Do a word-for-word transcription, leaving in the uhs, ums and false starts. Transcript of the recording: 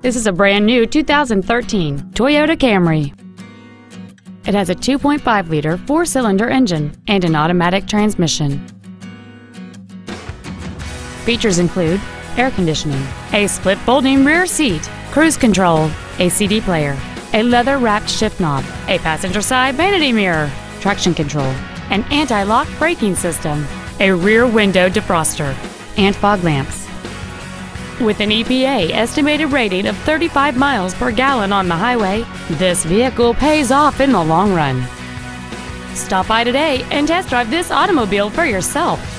This is a brand new two thousand thirteen Toyota Camry. It has a two point five liter four-cylinder engine and an automatic transmission. Features include air conditioning, a split folding rear seat, cruise control, a C D player, a leather-wrapped shift knob, a passenger side vanity mirror, traction control, an anti-lock braking system, a rear window defroster, and fog lamps. With an E P A estimated rating of thirty-five miles per gallon on the highway, this vehicle pays off in the long run. Stop by today and test drive this automobile for yourself.